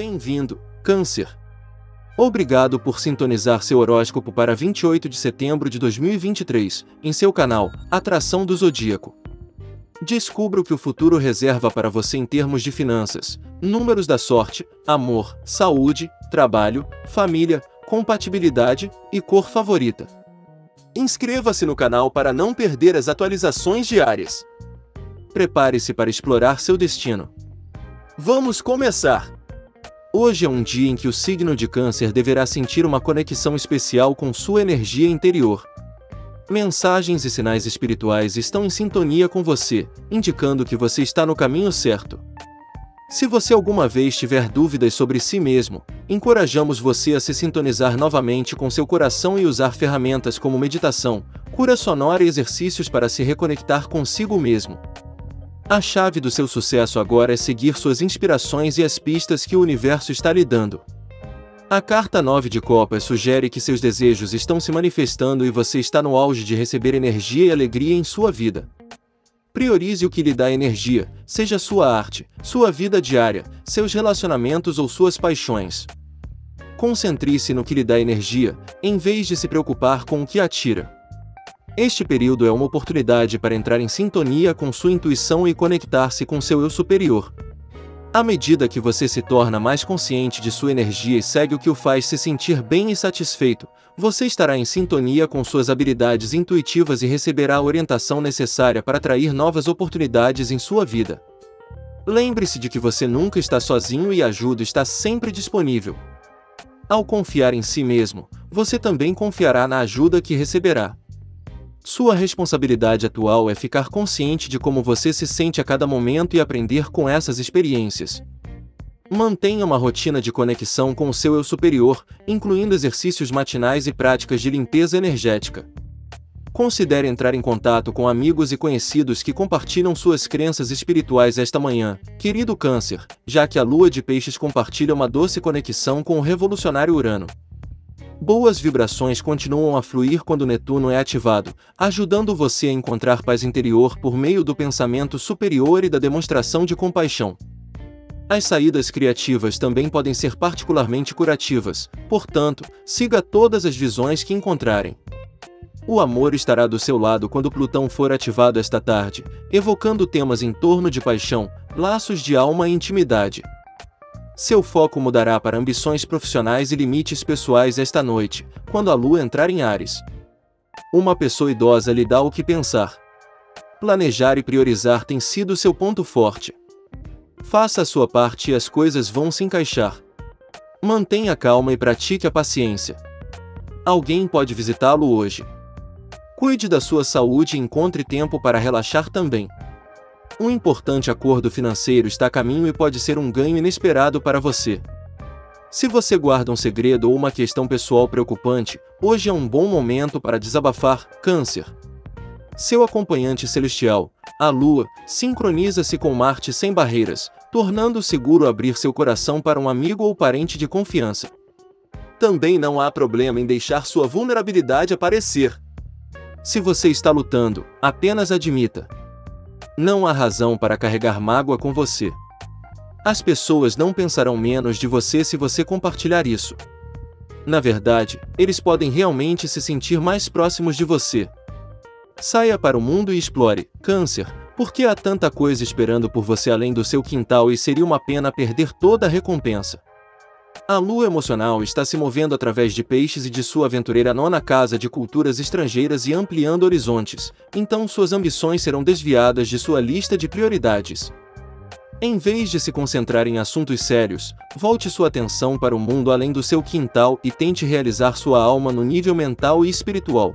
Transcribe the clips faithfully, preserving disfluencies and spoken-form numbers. Bem-vindo, Câncer! Obrigado por sintonizar seu horóscopo para vinte e oito de setembro de dois mil e vinte e três, em seu canal, Atração do Zodíaco. Descubra o que o futuro reserva para você em termos de finanças, números da sorte, amor, saúde, trabalho, família, compatibilidade e cor favorita. Inscreva-se no canal para não perder as atualizações diárias. Prepare-se para explorar seu destino. Vamos começar! Hoje é um dia em que o signo de Câncer deverá sentir uma conexão especial com sua energia interior. Mensagens e sinais espirituais estão em sintonia com você, indicando que você está no caminho certo. Se você alguma vez tiver dúvidas sobre si mesmo, encorajamos você a se sintonizar novamente com seu coração e usar ferramentas como meditação, cura sonora e exercícios para se reconectar consigo mesmo. A chave do seu sucesso agora é seguir suas inspirações e as pistas que o universo está lhe dando. A carta nove de copas sugere que seus desejos estão se manifestando e você está no auge de receber energia e alegria em sua vida. Priorize o que lhe dá energia, seja sua arte, sua vida diária, seus relacionamentos ou suas paixões. Concentre-se no que lhe dá energia, em vez de se preocupar com o que a tira. Este período é uma oportunidade para entrar em sintonia com sua intuição e conectar-se com seu eu superior. À medida que você se torna mais consciente de sua energia e segue o que o faz se sentir bem e satisfeito, você estará em sintonia com suas habilidades intuitivas e receberá a orientação necessária para atrair novas oportunidades em sua vida. Lembre-se de que você nunca está sozinho e a ajuda está sempre disponível. Ao confiar em si mesmo, você também confiará na ajuda que receberá. Sua responsabilidade atual é ficar consciente de como você se sente a cada momento e aprender com essas experiências. Mantenha uma rotina de conexão com o seu eu superior, incluindo exercícios matinais e práticas de limpeza energética. Considere entrar em contato com amigos e conhecidos que compartilham suas crenças espirituais esta manhã, querido Câncer, já que a lua de Peixes compartilha uma doce conexão com o revolucionário Urano. Boas vibrações continuam a fluir quando Netuno é ativado, ajudando você a encontrar paz interior por meio do pensamento superior e da demonstração de compaixão. As saídas criativas também podem ser particularmente curativas, portanto, siga todas as visões que encontrarem. O amor estará do seu lado quando Plutão for ativado esta tarde, evocando temas em torno de paixão, laços de alma e intimidade. Seu foco mudará para ambições profissionais e limites pessoais esta noite, quando a lua entrar em Áries. Uma pessoa idosa lhe dá o que pensar. Planejar e priorizar tem sido seu ponto forte. Faça a sua parte e as coisas vão se encaixar. Mantenha calma e pratique a paciência. Alguém pode visitá-lo hoje. Cuide da sua saúde e encontre tempo para relaxar também. Um importante acordo financeiro está a caminho e pode ser um ganho inesperado para você. Se você guarda um segredo ou uma questão pessoal preocupante, hoje é um bom momento para desabafar, Câncer. Seu acompanhante celestial, a Lua, sincroniza-se com Marte sem barreiras, tornando seguro abrir seu coração para um amigo ou parente de confiança. Também não há problema em deixar sua vulnerabilidade aparecer. Se você está lutando, apenas admita. Não há razão para carregar mágoa com você. As pessoas não pensarão menos de você se você compartilhar isso. Na verdade, eles podem realmente se sentir mais próximos de você. Saia para o mundo e explore, Câncer, porque há tanta coisa esperando por você além do seu quintal e seria uma pena perder toda a recompensa. A lua emocional está se movendo através de Peixes e de sua aventureira nona casa de culturas estrangeiras e ampliando horizontes, então suas ambições serão desviadas de sua lista de prioridades. Em vez de se concentrar em assuntos sérios, volte sua atenção para o mundo além do seu quintal e tente realizar sua alma no nível mental e espiritual.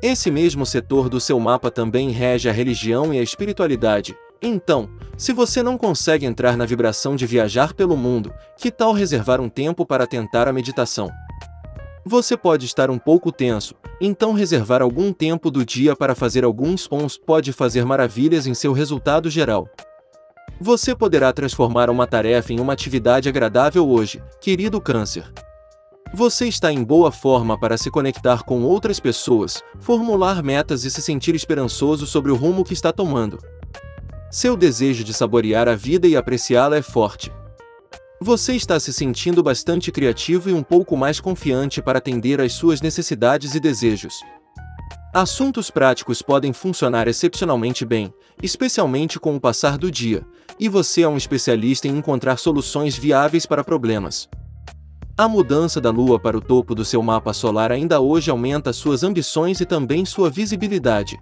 Esse mesmo setor do seu mapa também rege a religião e a espiritualidade. Então, se você não consegue entrar na vibração de viajar pelo mundo, que tal reservar um tempo para tentar a meditação? Você pode estar um pouco tenso, então reservar algum tempo do dia para fazer alguns sons pode fazer maravilhas em seu resultado geral. Você poderá transformar uma tarefa em uma atividade agradável hoje, querido Câncer. Você está em boa forma para se conectar com outras pessoas, formular metas e se sentir esperançoso sobre o rumo que está tomando. Seu desejo de saborear a vida e apreciá-la é forte. Você está se sentindo bastante criativo e um pouco mais confiante para atender às suas necessidades e desejos. Assuntos práticos podem funcionar excepcionalmente bem, especialmente com o passar do dia, e você é um especialista em encontrar soluções viáveis para problemas. A mudança da Lua para o topo do seu mapa solar ainda hoje aumenta suas ambições e também sua visibilidade.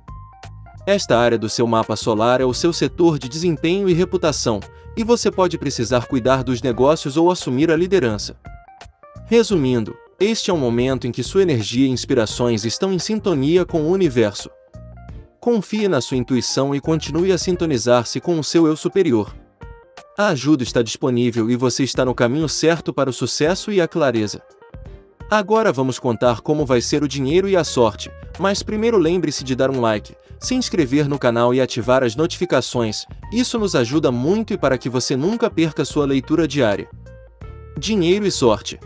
Esta área do seu mapa solar é o seu setor de desempenho e reputação, e você pode precisar cuidar dos negócios ou assumir a liderança. Resumindo, este é um momento em que sua energia e inspirações estão em sintonia com o universo. Confie na sua intuição e continue a sintonizar-se com o seu eu superior. A ajuda está disponível e você está no caminho certo para o sucesso e a clareza. Agora vamos contar como vai ser o dinheiro e a sorte, mas primeiro lembre-se de dar um like, se inscrever no canal e ativar as notificações, isso nos ajuda muito e para que você nunca perca sua leitura diária. Dinheiro e sorte.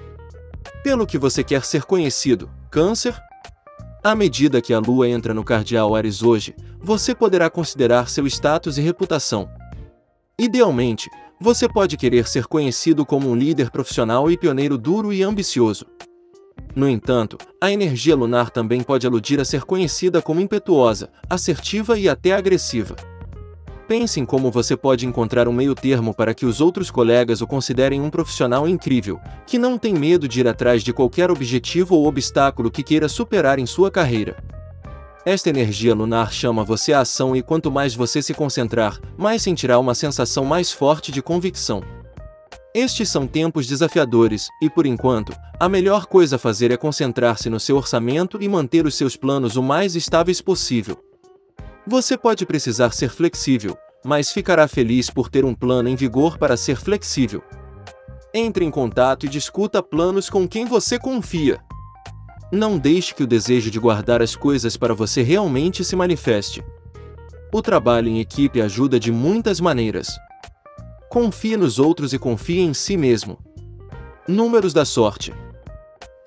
Pelo que você quer ser conhecido, Câncer? À medida que a Lua entra no cardeal Áries hoje, você poderá considerar seu status e reputação. Idealmente, você pode querer ser conhecido como um líder profissional e pioneiro duro e ambicioso. No entanto, a energia lunar também pode aludir a ser conhecida como impetuosa, assertiva e até agressiva. Pense em como você pode encontrar um meio-termo para que os outros colegas o considerem um profissional incrível, que não tem medo de ir atrás de qualquer objetivo ou obstáculo que queira superar em sua carreira. Esta energia lunar chama você à ação e quanto mais você se concentrar, mais sentirá uma sensação mais forte de convicção. Estes são tempos desafiadores, e por enquanto, a melhor coisa a fazer é concentrar-se no seu orçamento e manter os seus planos o mais estáveis possível. Você pode precisar ser flexível, mas ficará feliz por ter um plano em vigor para ser flexível. Entre em contato e discuta planos com quem você confia. Não deixe que o desejo de guardar as coisas para você realmente se manifeste. O trabalho em equipe ajuda de muitas maneiras. Confie nos outros e confie em si mesmo. Números da sorte.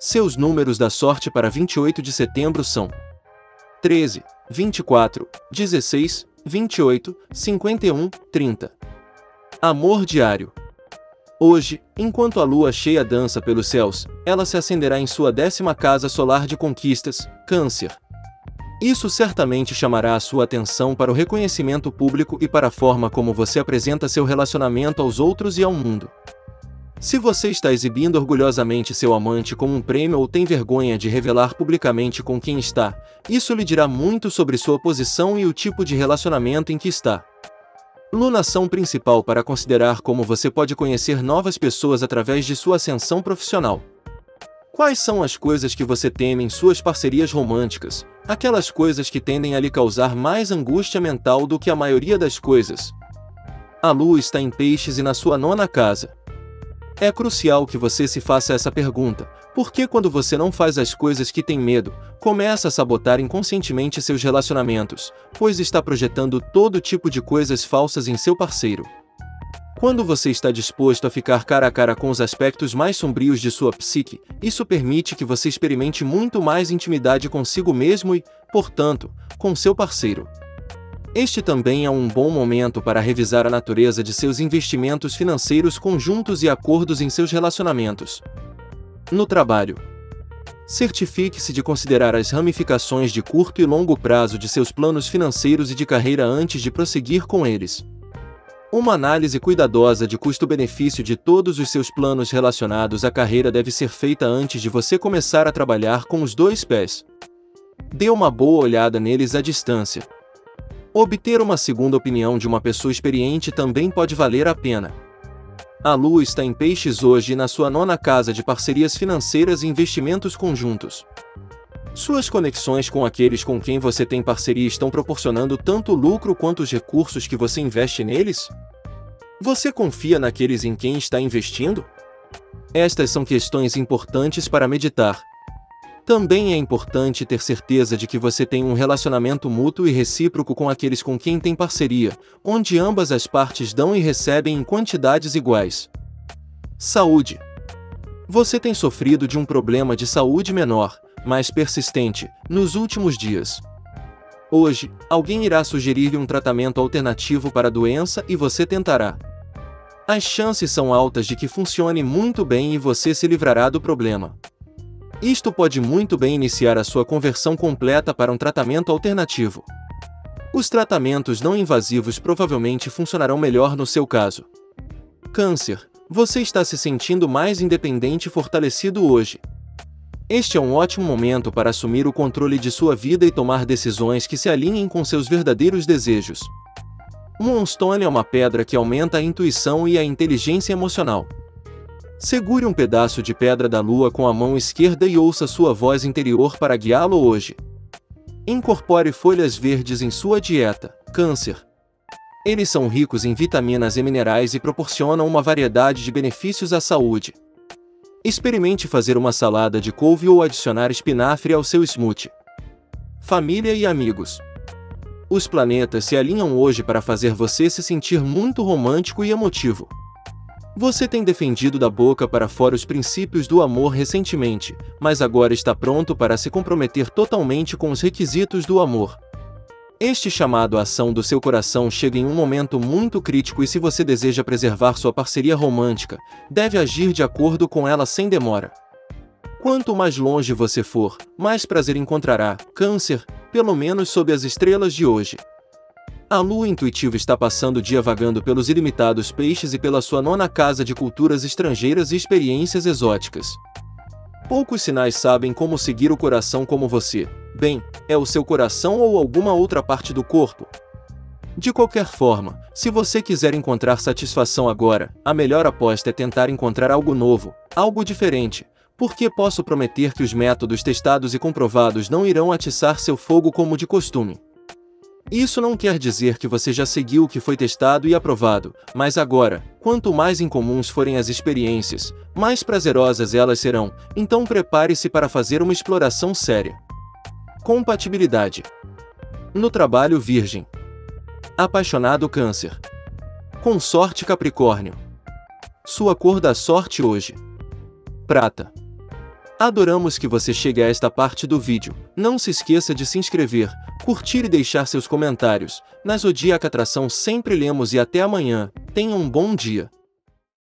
Seus números da sorte para vinte e oito de setembro são treze, vinte e quatro, dezesseis, vinte e oito, cinquenta e um, trinta. Amor diário. Hoje, enquanto a lua cheia dança pelos céus, ela se acenderá em sua décima casa solar de conquistas, Câncer. Isso certamente chamará a sua atenção para o reconhecimento público e para a forma como você apresenta seu relacionamento aos outros e ao mundo. Se você está exibindo orgulhosamente seu amante como um prêmio ou tem vergonha de revelar publicamente com quem está, isso lhe dirá muito sobre sua posição e o tipo de relacionamento em que está. Lunação principal para considerar como você pode conhecer novas pessoas através de sua ascensão profissional. Quais são as coisas que você teme em suas parcerias românticas? Aquelas coisas que tendem a lhe causar mais angústia mental do que a maioria das coisas. A lua está em Peixes e na sua nona casa. É crucial que você se faça essa pergunta, porque quando você não faz as coisas que tem medo, começa a sabotar inconscientemente seus relacionamentos, pois está projetando todo tipo de coisas falsas em seu parceiro. Quando você está disposto a ficar cara a cara com os aspectos mais sombrios de sua psique, isso permite que você experimente muito mais intimidade consigo mesmo e, portanto, com seu parceiro. Este também é um bom momento para revisar a natureza de seus investimentos financeiros conjuntos e acordos em seus relacionamentos. No trabalho, certifique-se de considerar as ramificações de curto e longo prazo de seus planos financeiros e de carreira antes de prosseguir com eles. Uma análise cuidadosa de custo-benefício de todos os seus planos relacionados à carreira deve ser feita antes de você começar a trabalhar com os dois pés. Dê uma boa olhada neles à distância. Obter uma segunda opinião de uma pessoa experiente também pode valer a pena. A Lua está em Peixes hoje na sua nona casa de parcerias financeiras e investimentos conjuntos. Suas conexões com aqueles com quem você tem parceria estão proporcionando tanto lucro quanto os recursos que você investe neles? Você confia naqueles em quem está investindo? Estas são questões importantes para meditar. Também é importante ter certeza de que você tem um relacionamento mútuo e recíproco com aqueles com quem tem parceria, onde ambas as partes dão e recebem em quantidades iguais. Saúde. Você tem sofrido de um problema de saúde menor, mas persistente, nos últimos dias. Hoje, alguém irá sugerir-lhe um tratamento alternativo para a doença e você tentará. as chances são altas de que funcione muito bem e você se livrará do problema. Isto pode muito bem iniciar a sua conversão completa para um tratamento alternativo. Os tratamentos não invasivos provavelmente funcionarão melhor no seu caso. Câncer, você está se sentindo mais independente e fortalecido hoje. Este é um ótimo momento para assumir o controle de sua vida e tomar decisões que se alinhem com seus verdadeiros desejos. Moonstone é uma pedra que aumenta a intuição e a inteligência emocional. Segure um pedaço de pedra da lua com a mão esquerda e ouça sua voz interior para guiá-lo hoje. Incorpore folhas verdes em sua dieta, Câncer. Eles são ricos em vitaminas e minerais e proporcionam uma variedade de benefícios à saúde. Experimente fazer uma salada de couve ou adicionar espinafre ao seu smoothie. Família e amigos. Os planetas se alinham hoje para fazer você se sentir muito romântico e emotivo. Você tem defendido da boca para fora os princípios do amor recentemente, mas agora está pronto para se comprometer totalmente com os requisitos do amor. Este chamado à ação do seu coração chega em um momento muito crítico e se você deseja preservar sua parceria romântica, deve agir de acordo com ela sem demora. Quanto mais longe você for, mais prazer encontrará, Câncer, pelo menos sob as estrelas de hoje. A lua intuitiva está passando o dia vagando pelos ilimitados peixes e pela sua nona casa de culturas estrangeiras e experiências exóticas. Poucos sinais sabem como seguir o coração como você. Bem, é o seu coração ou alguma outra parte do corpo. De qualquer forma, se você quiser encontrar satisfação agora, a melhor aposta é tentar encontrar algo novo, algo diferente, porque posso prometer que os métodos testados e comprovados não irão atiçar seu fogo como de costume. Isso não quer dizer que você já seguiu o que foi testado e aprovado, mas agora, quanto mais incomuns forem as experiências, mais prazerosas elas serão, então prepare-se para fazer uma exploração séria. Compatibilidade. No trabalho, Virgem. Apaixonado, Câncer. Consorte, Capricórnio. Sua cor da sorte hoje: prata. Adoramos que você chegue a esta parte do vídeo. Não se esqueça de se inscrever, curtir e deixar seus comentários. Na Zodiac Attraction sempre lemos e até amanhã. Tenha um bom dia.